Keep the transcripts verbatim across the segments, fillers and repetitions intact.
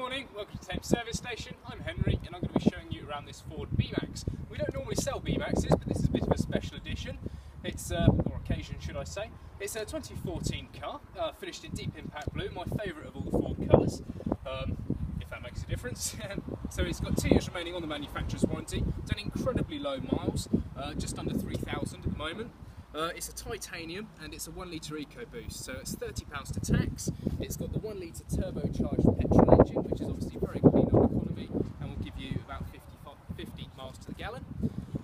morning, welcome to Thame Service Station. I'm Henry and I'm going to be showing you around this Ford B-Max. We don't normally sell B-Maxes, but this is a bit of a special edition. It's, uh, or occasion should I say. It's a twenty fourteen car, uh, finished in Deep Impact Blue, my favourite of all the Ford colours, um, if that makes a difference. So it's got two years remaining on the manufacturer's warranty, done incredibly low miles, uh, just under three thousand at the moment. Uh, it's a titanium and it's a one litre EcoBoost, so it's thirty pounds to tax. It's got the one litre turbocharged petrol engine, which is obviously very clean on economy and will give you about fifty, fifty miles to the gallon.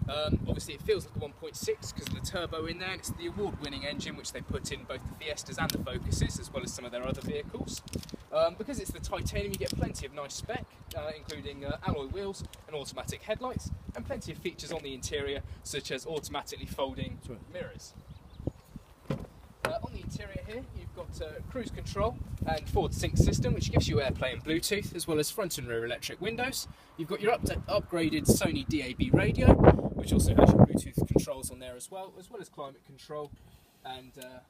Um, obviously it feels like a one point six because of the turbo in there, and it's the award-winning engine which they put in both the Fiestas and the Focuses, as well as some of their other vehicles. Um, because it's the titanium, you get plenty of nice spec, uh, including uh, alloy wheels and automatic headlights, and plenty of features on the interior, such as automatically folding mirrors. Uh, on the interior here, you've got uh, cruise control and Ford Sync system, which gives you AirPlay and Bluetooth, as well as front and rear electric windows. You've got your up upgraded Sony D A B radio, which also has your Bluetooth controls on there as well, as well as climate control and uh,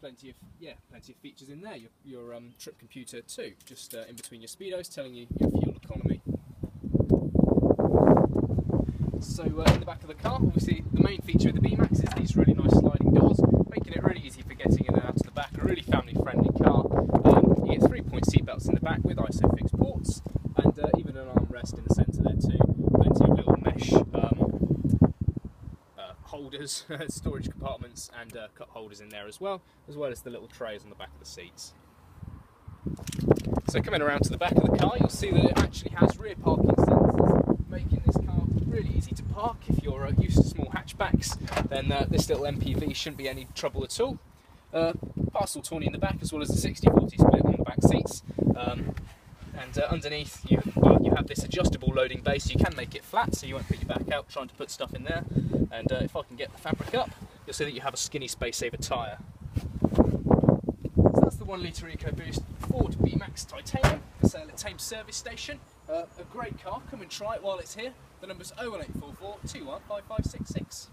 Plenty of yeah, plenty of features in there. Your, your um, trip computer too, just uh, in between your speedos, telling you your fuel economy. So uh, in the back of the car, obviously the main feature of the B-Max is these really nice sliding doors, making it really easy for getting in and out of the back. A really family-friendly car. Um, you get three-point seat belts in the back with ISOFIX ports, and uh, even an armrest in the centre there too. Plenty of little mesh Um, holders, storage compartments and uh, cup holders in there as well, as well as the little trays on the back of the seats. So coming around to the back of the car, you'll see that it actually has rear parking sensors, making this car really easy to park. If you're uh, used to small hatchbacks, then uh, this little M P V shouldn't be any trouble at all. Uh, parcel tawny in the back, as well as the sixty forty split on the back seats. Um, And uh, underneath, you, well, you have this adjustable loading base. You can make it flat, so you won't put your back out trying to put stuff in there. And uh, if I can get the fabric up, you'll see that you have a skinny Space Saver tyre. So that's the one litre EcoBoost Ford B-Max Titanium, for sale at Thames Service Station. Uh, a great car, come and try it while it's here. The number's oh one eight four four, two one five five six six.